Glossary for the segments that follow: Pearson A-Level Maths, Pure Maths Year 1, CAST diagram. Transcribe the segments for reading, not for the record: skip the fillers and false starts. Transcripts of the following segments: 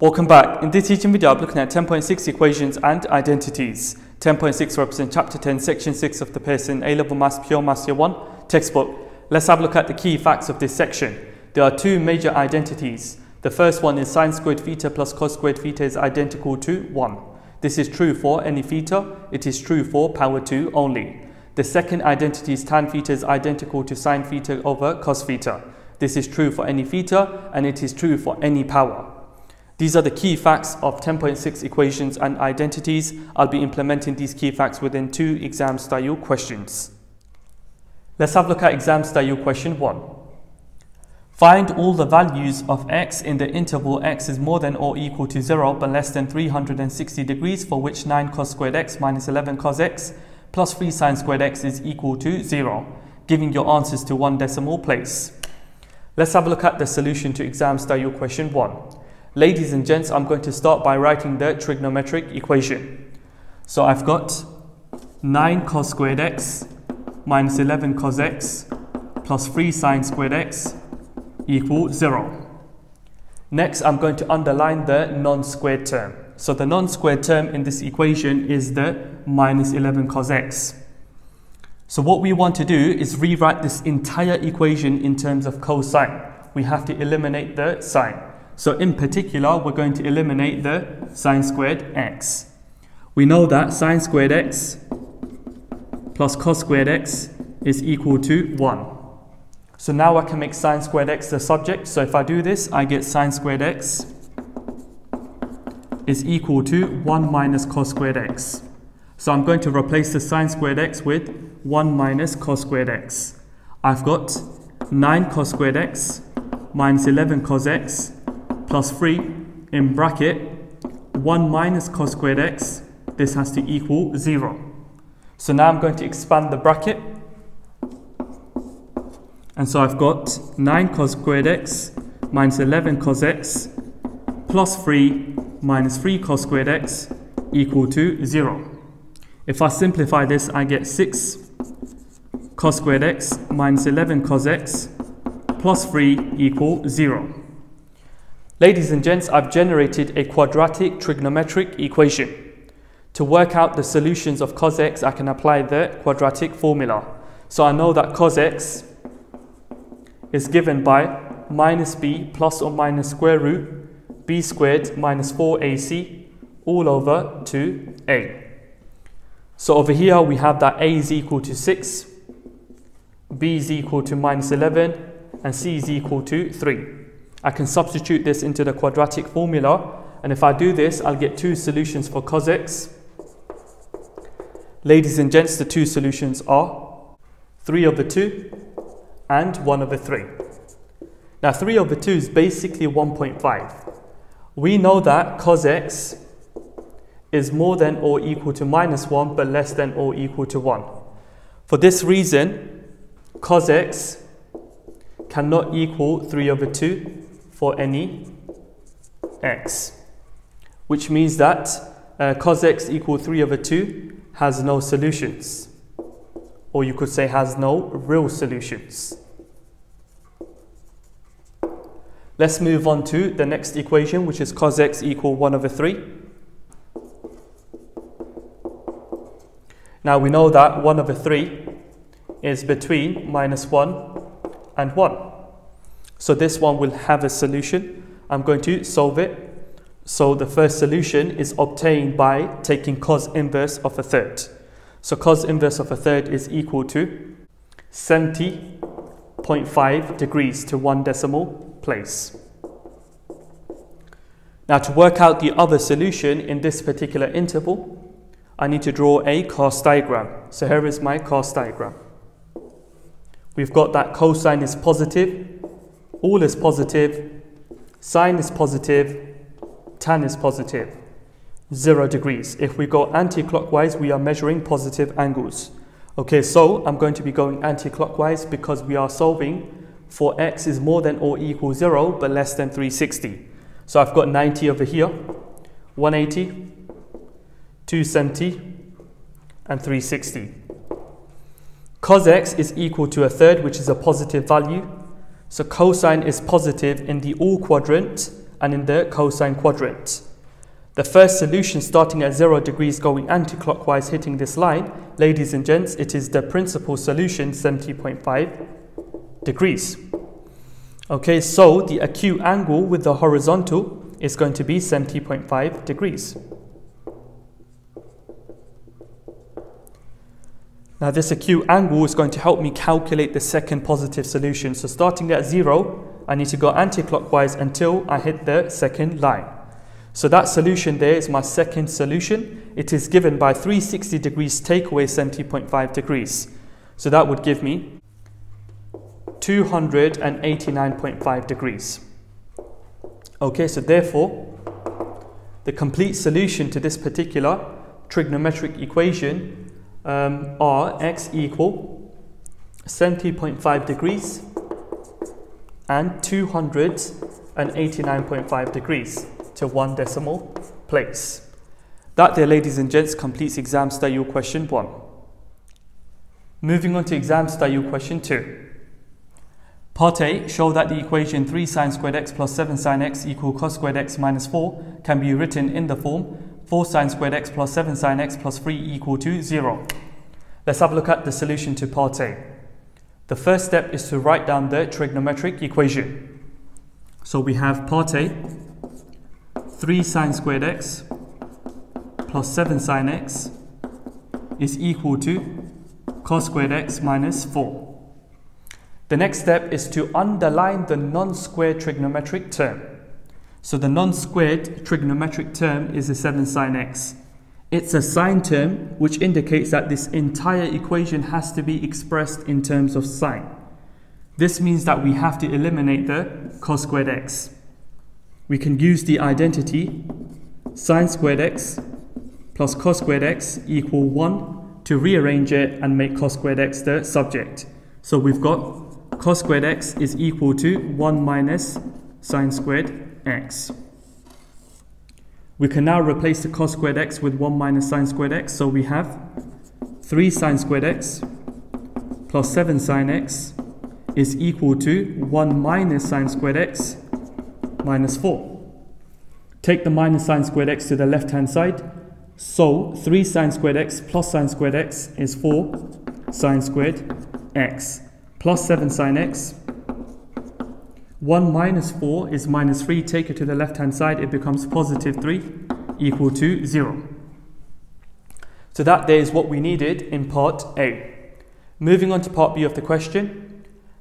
Welcome back. In this teaching video, I'm looking at 10.6 equations and identities. 10.6 represents Chapter 10, Section 6 of the Pearson A-Level Maths, Pure Maths Year 1 textbook. Let's have a look at the key facts of this section. There are two major identities. The first one is sine squared theta plus cos squared theta is identical to 1. This is true for any theta. It is true for power 2 only. The second identity is tan theta is identical to sine theta over cos theta. This is true for any theta and it is true for any power. These are the key facts of 10.6 equations and identities. I'll be implementing these key facts within two exam style questions. Let's have a look at exam style question 1. Find all the values of x in the interval x is more than or equal to 0 but less than 360 degrees for which 9 cos squared x minus 11 cos x plus 3 sin squared x is equal to 0, giving your answers to one decimal place. Let's have a look at the solution to exam style question 1. Ladies and gents, I'm going to start by writing the trigonometric equation. So I've got 9 cos squared x minus 11 cos x plus 3 sin squared x equals 0. Next, I'm going to underline the non-squared term. So the non-squared term in this equation is the minus 11 cos x. So what we want to do is rewrite this entire equation in terms of cosine. We have to eliminate the sine. So in particular, we're going to eliminate the sine squared x. We know that sine squared x plus cos squared x is equal to 1. So now I can make sine squared x the subject. So if I do this, I get sine squared x is equal to 1 minus cos squared x. So I'm going to replace the sine squared x with 1 minus cos squared x. I've got 9 cos squared x minus 11 cos x plus 3 in bracket 1 minus cos squared x. This has to equal 0. So now I'm going to expand the bracket, and so I've got 9 cos squared x minus 11 cos x plus 3 minus 3 cos squared x equal to 0. If I simplify this, I get 6 cos squared x minus 11 cos x plus 3 equal 0. Ladies and gents, I've generated a quadratic trigonometric equation. To work out the solutions of cos x, I can apply the quadratic formula. So I know that cos x is given by minus b plus or minus square root b squared minus 4ac all over 2a. So over here we have that a is equal to 6, b is equal to minus 11, and c is equal to 3. I can substitute this into the quadratic formula, and if I do this, I'll get two solutions for cos x. Ladies and gents, the two solutions are 3 over 2 and 1 over 3. Now 3 over 2 is basically 1.5. We know that cos x is more than or equal to minus 1 but less than or equal to 1. For this reason, cos x cannot equal 3 over 2 for any x, which means that cos x equal 3 over 2 has no solutions, or you could say has no real solutions. Let's move on to the next equation, which is cos x equal 1 over 3. Now we know that 1 over 3 is between minus 1 and 1. So this one will have a solution. I'm going to solve it. So the first solution is obtained by taking cos inverse of a third. So cos inverse of a third is equal to 70.5 degrees to one decimal place. Now to work out the other solution in this particular interval, I need to draw a CAST diagram. So here is my CAST diagram. We've got that cosine is positive, all is positive, sine is positive, tan is positive, 0 degrees. If we go anti-clockwise, we are measuring positive angles. Okay, so I'm going to be going anti-clockwise because we are solving for x is more than or equal 0 but less than 360. So I've got 90 over here, 180, 270 and 360. Cos x is equal to a third, which is a positive value. So cosine is positive in the all quadrant and in the cosine quadrant. The first solution, starting at 0 degrees, going anti-clockwise, hitting this line, ladies and gents, it is the principal solution, 70.5 degrees. Okay, so the acute angle with the horizontal is going to be 70.5 degrees. Now this acute angle is going to help me calculate the second positive solution. So starting at 0, I need to go anti-clockwise until I hit the second line. So that solution there is my second solution. It is given by 360 degrees take away 70.5 degrees. So that would give me 289.5 degrees. Okay, so therefore, the complete solution to this particular trigonometric equation are x equal 70.5 degrees and 289.5 degrees to one decimal place. That there, ladies and gents, completes exam style question 1. Moving on to exam style question 2. Part A, show that the equation 3 sine squared x plus 7 sine x equal cos squared x minus 4 can be written in the form 4 sine squared x plus 7 sine x plus 3 equal to 0. Let's have a look at the solution to part A. The first step is to write down the trigonometric equation. So we have part A, 3 sine squared x plus 7 sine x is equal to cos squared x minus 4. The next step is to underline the non-squared trigonometric term. So the non-squared trigonometric term is the 7 sine x. It's a sine term, which indicates that this entire equation has to be expressed in terms of sine. This means that we have to eliminate the cos squared x. We can use the identity sine squared x plus cos squared x equal 1 to rearrange it and make cos squared x the subject. So we've got cos squared x is equal to 1 minus sine squared x. We can now replace the cos squared x with 1 minus sine squared x, so we have 3 sine squared x plus 7 sine x is equal to 1 minus sine squared x minus 4. Take the minus sine squared x to the left hand side, so 3 sine squared x plus sine squared x is 4 sine squared x plus 7 sine x. 1 minus 4 is minus 3, take it to the left hand side, it becomes positive 3 equal to 0. So that there is what we needed in part A. Moving on to part B of the question.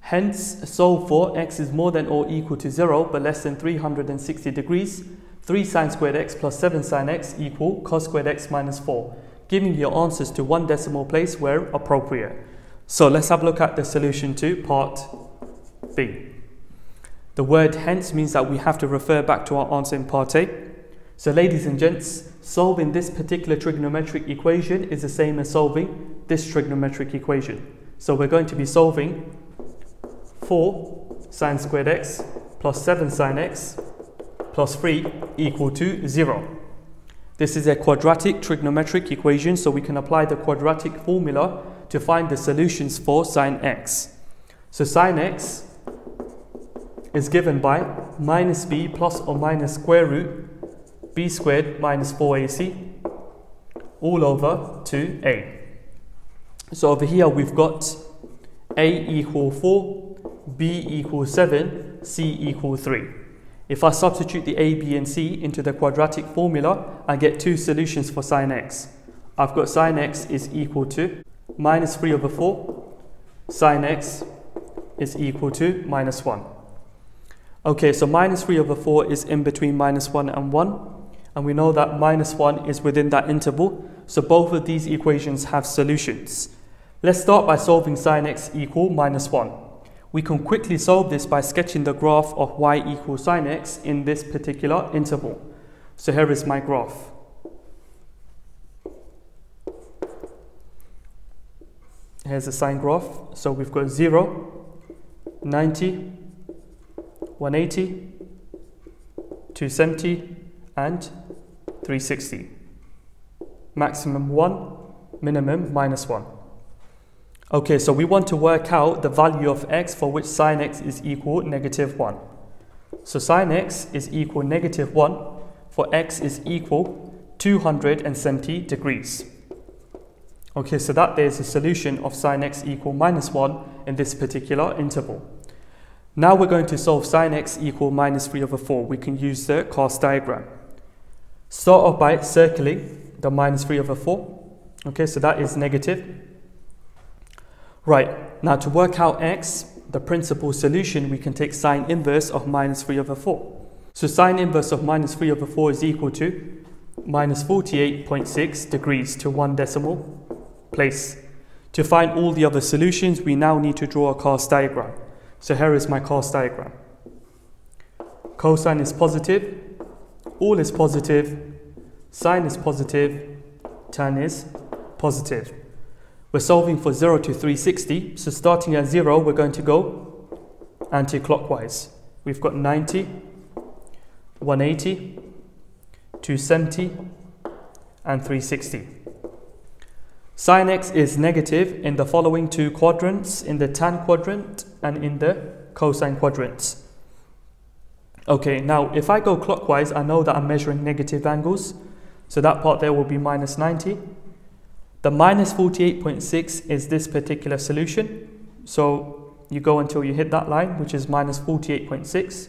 Hence, solve for x is more than or equal to 0 but less than 360 degrees, 3 sine squared x plus 7 sine x equal cos squared x minus 4, giving your answers to one decimal place where appropriate. So let's have a look at the solution to part B. The word hence means that we have to refer back to our answer in part A. So ladies and gents, solving this particular trigonometric equation is the same as solving this trigonometric equation. So we're going to be solving 4 sine squared x plus 7 sine x plus 3 equal to 0. This is a quadratic trigonometric equation, so we can apply the quadratic formula to find the solutions for sine x. So sine x is given by minus b plus or minus square root b squared minus 4ac all over 2a. So over here we've got a equal 4, b equal 7, c equal 3. If I substitute the a, b and c into the quadratic formula, I get two solutions for sine x. I've got sine x is equal to minus 3 over 4, sine x is equal to minus 1. Okay, so minus 3 over 4 is in between minus 1 and 1. And we know that minus 1 is within that interval. So both of these equations have solutions. Let's start by solving sine x equal minus 1. We can quickly solve this by sketching the graph of y equals sine x in this particular interval. So here is my graph. Here's the sine graph. So we've got 0, 90, 180, 270 and 360. Maximum 1, minimum minus 1. Okay, so we want to work out the value of x for which sine x is equal negative 1. So sine x is equal negative 1 for x is equal 270 degrees. Okay, so that there's a solution of sine x equal minus 1 in this particular interval. Now we're going to solve sine x equal minus 3 over 4. We can use the CAST diagram. Start off by circling the minus 3 over 4. Okay, so that is negative. Right, now to work out x, the principal solution, we can take sine inverse of minus 3 over 4. So sine inverse of minus 3 over 4 is equal to minus 48.6 degrees to one decimal place. To find all the other solutions, we now need to draw a CAST diagram. So here is my CAST diagram. Cosine is positive, all is positive, sine is positive, tan is positive. We're solving for 0 to 360, so starting at 0, we're going to go anti-clockwise. We've got 90, 180, 270, and 360. Sine x is negative in the following two quadrants, in the tan quadrant and in the cosine quadrant. Okay, now if I go clockwise, I know that I'm measuring negative angles, so that part there will be minus 90. The minus 48.6 is this particular solution, so you go until you hit that line, which is minus 48.6.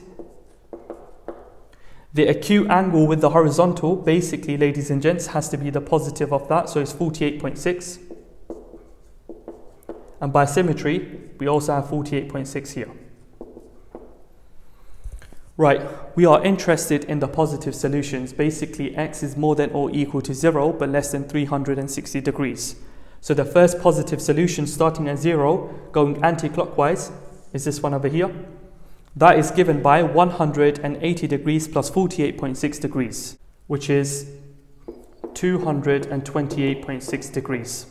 The acute angle with the horizontal, basically, ladies and gents, has to be the positive of that, so it's 48.6. And by symmetry, we also have 48.6 here. Right, we are interested in the positive solutions. Basically, x is more than or equal to 0, but less than 360 degrees. So the first positive solution starting at 0, going anti-clockwise, is this one over here. That is given by 180 degrees plus 48.6 degrees, which is 228.6 degrees.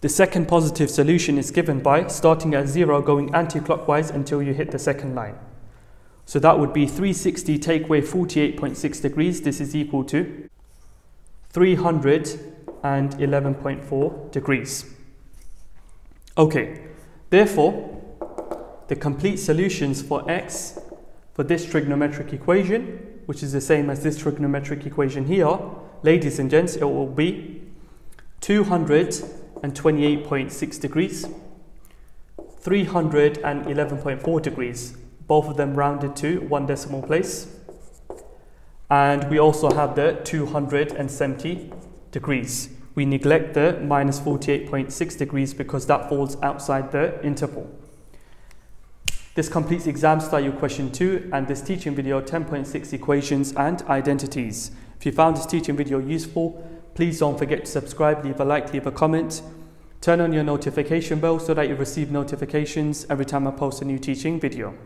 The second positive solution is given by starting at 0, going anti-clockwise until you hit the second line. So that would be 360 take away 48.6 degrees. This is equal to 311.4 degrees. Okay, therefore, the complete solutions for x for this trigonometric equation, which is the same as this trigonometric equation here, ladies and gents, it will be 228.6 degrees, 311.4 degrees. Both of them rounded to one decimal place. And we also have the 270 degrees. We neglect the minus 48.6 degrees because that falls outside the interval. This completes exam style question 2 and this teaching video 10.6 equations and identities. If you found this teaching video useful, please don't forget to subscribe, leave a like, leave a comment. Turn on your notification bell so that you receive notifications every time I post a new teaching video.